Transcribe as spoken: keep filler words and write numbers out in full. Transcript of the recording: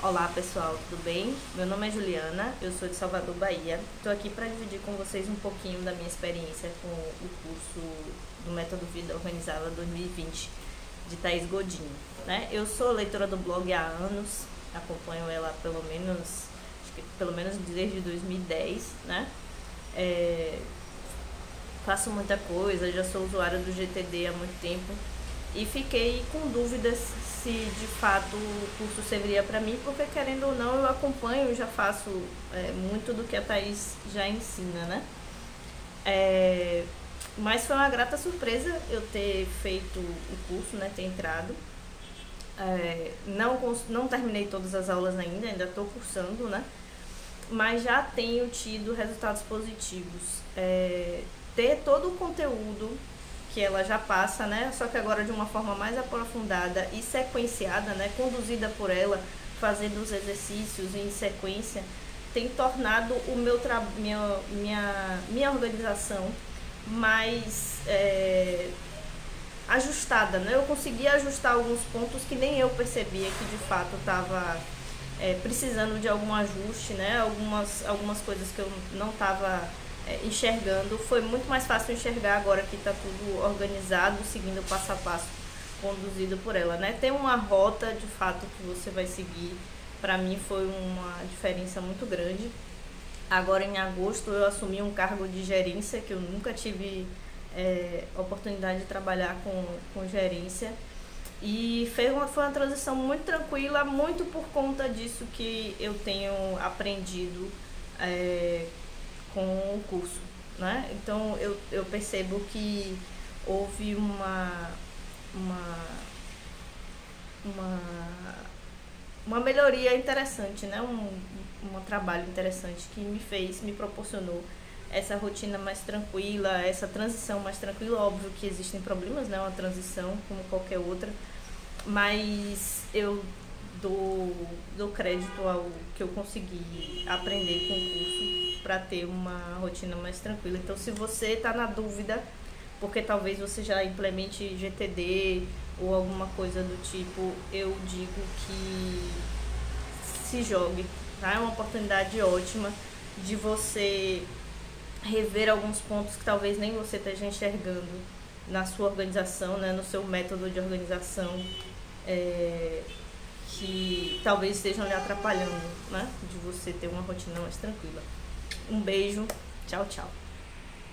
Olá pessoal, tudo bem? Meu nome é Juliana, eu sou de Salvador, Bahia. Estou aqui para dividir com vocês um pouquinho da minha experiência com o curso do Método Vida Organizada dois mil e vinte de Thaís Godinho. Né? Eu sou leitora do blog há anos, acompanho ela pelo menos, acho que pelo menos desde dois mil e dez. Né? É, faço muita coisa, já sou usuária do G T D há muito tempo. E fiquei com dúvidas se de fato o curso serviria para mim, porque querendo ou não eu acompanho, já faço é, muito do que a Thaís já ensina, né? É, mas foi uma grata surpresa eu ter feito o curso, né, ter entrado. É, não, não terminei todas as aulas ainda, ainda estou cursando, né? Mas já tenho tido resultados positivos. É, ter todo o conteúdo que ela já passa, né? Só que agora de uma forma mais aprofundada e sequenciada, né? Conduzida por ela, fazendo os exercícios em sequência, tem tornado o meu tra... minha, minha, minha organização mais é... ajustada, né? Eu consegui ajustar alguns pontos que nem eu percebia que de fato estava é, precisando de algum ajuste, né? Algumas, algumas coisas que eu não estava enxergando, foi muito mais fácil enxergar agora que está tudo organizado, seguindo o passo a passo conduzido por ela, né? Tem uma rota de fato que você vai seguir. Para mim foi uma diferença muito grande. Agora em agosto eu assumi um cargo de gerência, que eu nunca tive é, oportunidade de trabalhar com, com gerência, e fez uma, foi uma transição muito tranquila, muito por conta disso que eu tenho aprendido é, com o curso, né? Então eu, eu percebo que houve uma, uma, uma, uma melhoria interessante, né? um, um trabalho interessante que me fez, me proporcionou essa rotina mais tranquila, essa transição mais tranquila. Óbvio que existem problemas, né? Uma transição como qualquer outra, mas eu dou, dou crédito ao que eu consegui aprender com o curso, para ter uma rotina mais tranquila. Então, se você está na dúvida, porque talvez você já implemente G T D ou alguma coisa do tipo, eu digo que se jogue, tá? É uma oportunidade ótima de você rever alguns pontos que talvez nem você esteja enxergando na sua organização, né? No seu método de organização, é, que talvez estejam lhe atrapalhando, né? De você ter uma rotina mais tranquila. Um beijo, tchau, tchau.